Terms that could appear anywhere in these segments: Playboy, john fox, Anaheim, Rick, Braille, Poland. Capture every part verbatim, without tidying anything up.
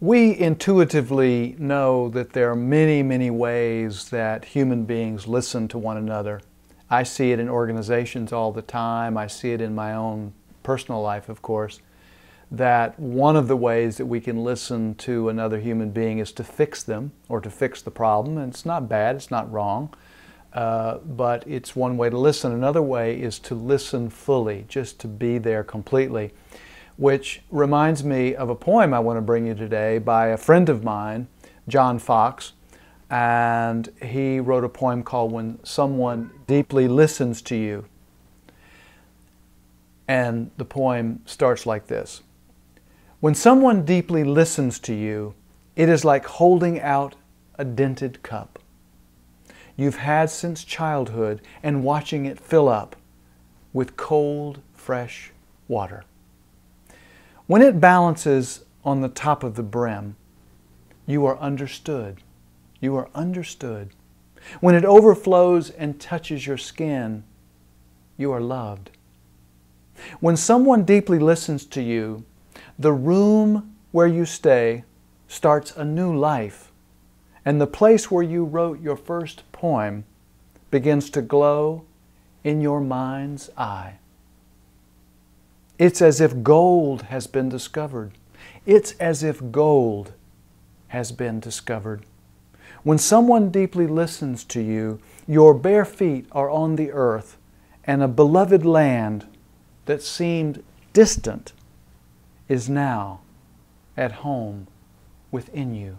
We intuitively know that there are many, many ways that human beings listen to one another. I see it in organizations all the time. I see it in my own personal life, of course, that one of the ways that we can listen to another human being is to fix them or to fix the problem. And it's not bad, it's not wrong, uh, but it's one way to listen. Another way is to listen fully, just to be there completely, which reminds me of a poem I want to bring you today by a friend of mine, John Fox, and he wrote a poem called When Someone Deeply Listens to You. And the poem starts like this. When someone deeply listens to you, it is like holding out a dented cup you've had since childhood and watching it fill up with cold, fresh water. When it balances on the top of the brim, you are understood. You are understood. When it overflows and touches your skin, you are loved. When someone deeply listens to you, the room where you stay starts a new life, and the place where you wrote your first poem begins to glow in your mind's eye. It's as if gold has been discovered. It's as if gold has been discovered. When someone deeply listens to you, your bare feet are on the earth, and a beloved land that seemed distant is now at home within you.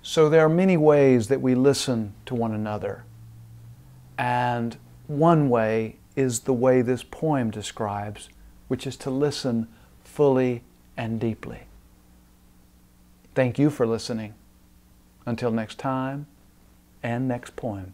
So there are many ways that we listen to one another, and one way is the way this poem describes, which is to listen fully and deeply. Thank you for listening. Until next time and next poem.